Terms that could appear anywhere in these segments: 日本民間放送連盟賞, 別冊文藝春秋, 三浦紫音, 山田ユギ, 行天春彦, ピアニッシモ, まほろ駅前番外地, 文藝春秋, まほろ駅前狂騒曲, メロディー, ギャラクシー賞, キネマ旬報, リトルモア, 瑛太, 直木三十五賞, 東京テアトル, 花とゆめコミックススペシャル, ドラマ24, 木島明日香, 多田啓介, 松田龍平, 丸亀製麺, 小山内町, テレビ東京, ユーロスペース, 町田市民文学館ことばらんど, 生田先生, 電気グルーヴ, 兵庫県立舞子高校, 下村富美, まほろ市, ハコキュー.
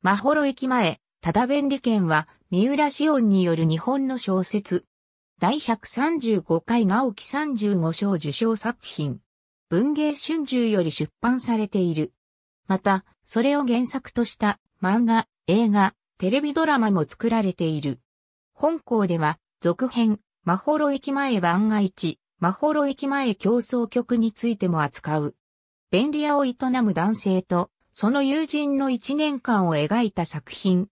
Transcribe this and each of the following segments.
まほろ駅前、ただ便利軒は、三浦紫音による日本の小説。第135回直木35賞受賞作品。文藝春秋より出版されている。また、それを原作とした漫画、映画、テレビドラマも作られている。本校では、続編、まほろ駅前番外地、まほろ駅前競争局についても扱う。便利屋を営む男性と、その友人の1年間を描いた作品。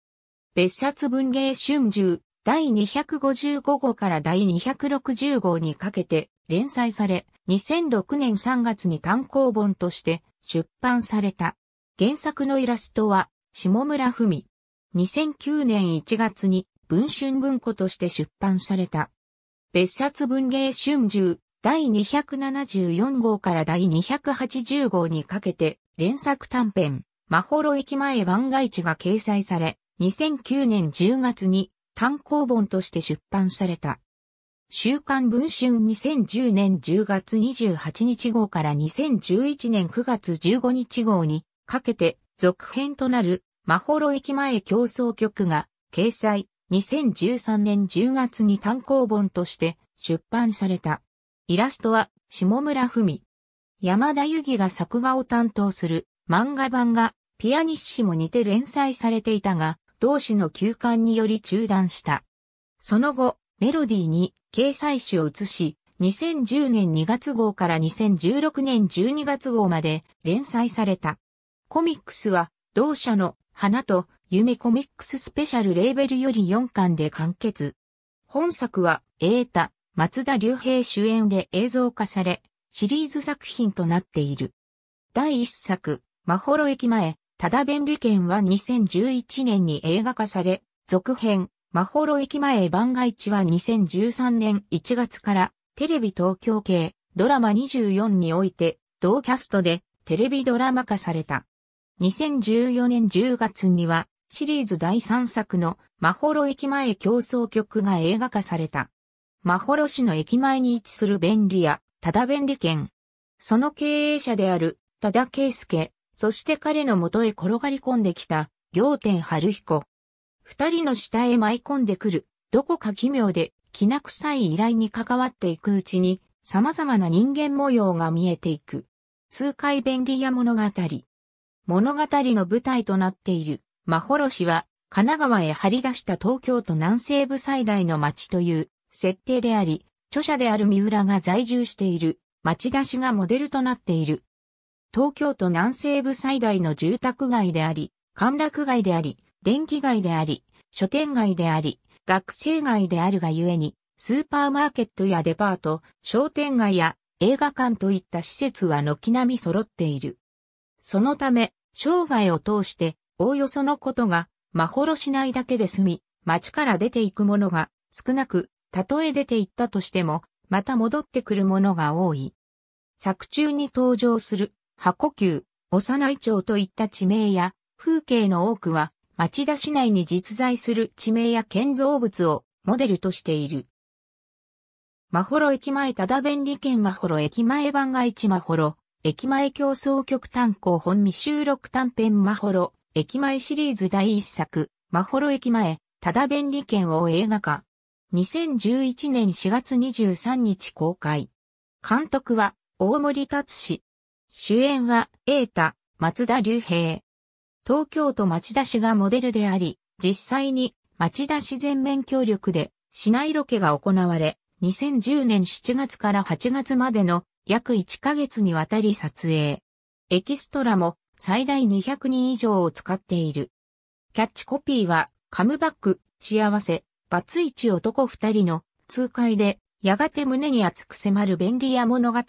別冊文藝春秋、第255号から第260号にかけて連載され、2006年3月に単行本として出版された。原作のイラストは、下村文。2009年1月に文春文庫として出版された。別冊文藝春秋、第274号から第280号にかけて、連作短編、まほろ駅前番外地が掲載され、2009年10月に単行本として出版された。週刊文春2010年10月28日号から2011年9月15日号にかけて続編となるまほろ駅前競争局が掲載、2013年10月に単行本として出版された。イラストは下村文。山田由紀が作画を担当する漫画版がピアニッシモにて連載されていたが、同誌の休刊により中断した。その後、メロディーに掲載誌を移し、2010年2月号から2016年12月号まで連載された。コミックスは、同社の花と夢コミックススペシャルレーベルより4巻で完結。本作は、瑛太、松田龍平主演で映像化され、シリーズ作品となっている。第1作、まほろ駅前、ただ便利軒は2011年に映画化され、続編、まほろ駅前番外地は2013年1月から、テレビ東京系、ドラマ24において、同キャストでテレビドラマ化された。2014年10月には、シリーズ第3作のまほろ駅前競争局が映画化された。まほろ市の駅前に位置する便利屋。ただ便利軒。その経営者である、多田圭介、そして彼の元へ転がり込んできた、仰天晴彦。二人の下へ舞い込んでくる、どこか奇妙で、きな臭い依頼に関わっていくうちに、様々な人間模様が見えていく。痛快便利屋物語。物語の舞台となっている、まほろ市は、神奈川へ張り出した東京都南西部最大の町という、設定であり、著者である三浦が在住している町田市がモデルとなっている。東京都南西部最大の住宅街であり、歓楽街であり、電気街であり、書店街であり、学生街であるがゆえに、スーパーマーケットやデパート、商店街や映画館といった施設は軒並み揃っている。そのため、生涯を通して、おおよそのことが、まほろ市内だけで済み、町から出ていくものが少なく、たとえ出て行ったとしても、また戻ってくるものが多い。作中に登場する、箱久、幼い町といった地名や、風景の多くは、町田市内に実在する地名や建造物をモデルとしている。まほろ駅前ただ便利軒まほろ駅前番外地まほろ、駅前競争局単行本未収録短編まほろ、駅前シリーズ第1作、まほろ駅前、ただ便利軒を映画化。2011年4月23日公開。監督は大森達史。主演は瑛太、松田龍平。東京都町田市がモデルであり、実際に町田市全面協力で市内ロケが行われ、2010年7月から8月までの約1ヶ月にわたり撮影。エキストラも最大200人以上を使っている。キャッチコピーはカムバック、幸せ。バツイチ男二人の痛快でやがて胸に熱く迫る便利屋物語、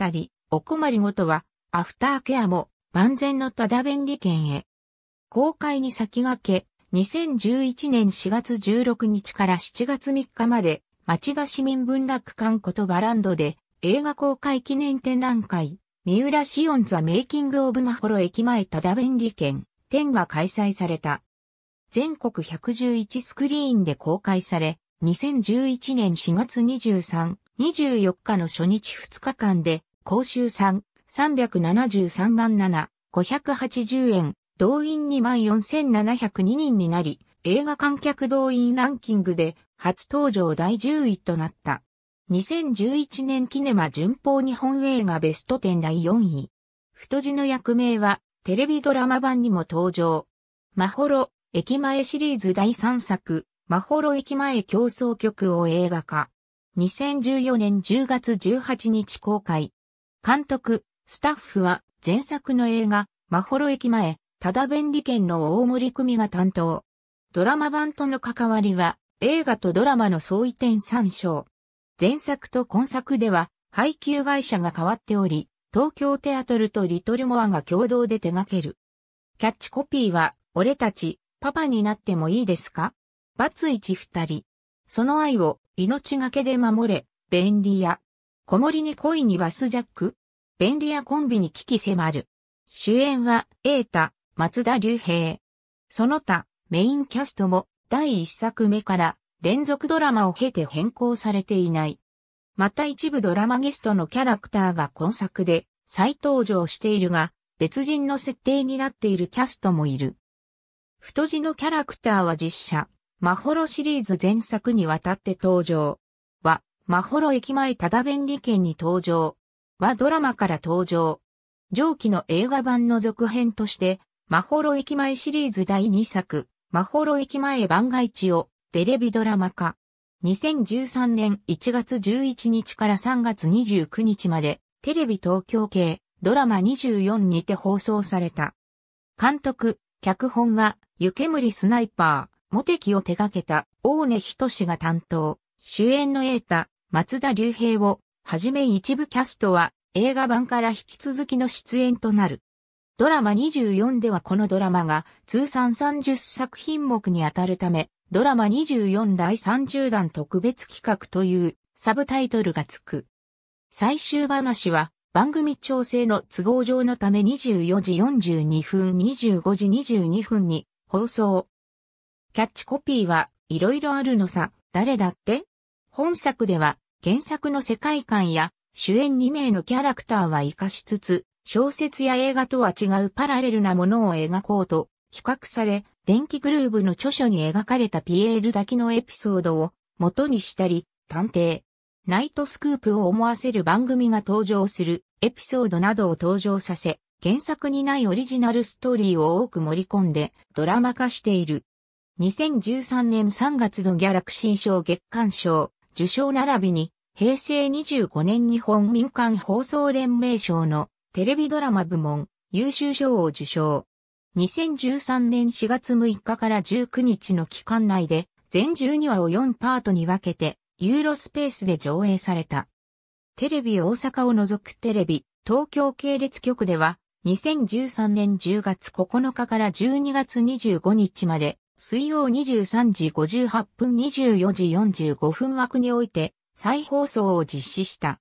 お困りごとはアフターケアも万全のただ便利軒へ。公開に先駆け2011年4月16日から7月3日まで町田市民文楽館言葉ランドで映画公開記念展覧会三浦紫音ザメイキングオブまほろ駅前ただ便利軒展が開催された。全国111スクリーンで公開され、2011年4月23、24日の初日2日間で、甲州産373万7、580円、動員24702人になり、映画観客動員ランキングで初登場第10位となった。2011年キネマ旬報日本映画ベスト10第4位。太字の役名はテレビドラマ版にも登場。まほろ駅前シリーズ第3作、まほろ駅前協奏曲を映画化。2014年10月18日公開。監督、スタッフは前作の映画、まほろ駅前、ただ便利券の大森組が担当。ドラマ版との関わりは映画とドラマの相違点参照。前作と今作では配給会社が変わっており、東京テアトルとリトルモアが共同で手掛ける。キャッチコピーは、俺たち、パパになってもいいですか？×1、2人。その愛を命がけで守れ、便利屋。子守に恋にバスジャック。便利屋コンビに危機迫る。主演は、瑛太、松田龍平。その他、メインキャストも、第1作目から連続ドラマを経て変更されていない。また一部ドラマゲストのキャラクターが今作で再登場しているが、別人の設定になっているキャストもいる。太字のキャラクターは実写、まほろシリーズ前作にわたって登場。は、まほろ駅前ただ便利券に登場。はドラマから登場。上記の映画版の続編として、まほろ駅前シリーズ第2作、まほろ駅前番外地をテレビドラマ化。2013年1月11日から3月29日まで、テレビ東京系、ドラマ24にて放送された。監督、脚本は、湯煙スナイパー、モテキを手掛けた、大根仁が担当、主演の瑛太、松田龍平を、はじめ一部キャストは、映画版から引き続きの出演となる。ドラマ24ではこのドラマが、通算30作品目にあたるため、ドラマ24第30弾特別企画という、サブタイトルがつく。最終話は、番組調整の都合上のため24時42分25時22分に放送。キャッチコピーは、いろいろあるのさ、誰だって？本作では原作の世界観や主演2名のキャラクターは活かしつつ、小説や映画とは違うパラレルなものを描こうと企画され、電気グルーヴの著書に描かれたピエール瀧のエピソードを元にしたり、探偵。ナイトスクープを思わせる番組が登場するエピソードなどを登場させ、原作にないオリジナルストーリーを多く盛り込んでドラマ化している。2013年3月のギャラクシー賞月間賞受賞並びに平成25年日本民間放送連盟賞のテレビドラマ部門優秀賞を受賞。2013年4月6日から19日の期間内で全12話を4パートに分けてユーロスペースで上映された。テレビ大阪を除くテレビ、東京系列局では、2013年10月9日から12月25日まで、水曜23時58分24時45分枠において、再放送を実施した。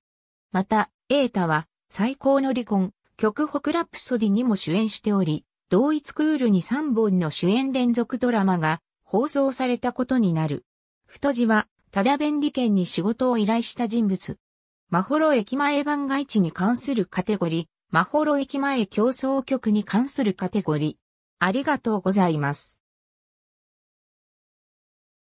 また、瑛太は、最高の離婚、極北ラプソディにも主演しており、同一クールに3本の主演連続ドラマが放送されたことになる。太字は、ただ便利券に仕事を依頼した人物。まほろ駅前番外地に関するカテゴリー、まほろ駅前協奏曲に関するカテゴリー。ありがとうございます。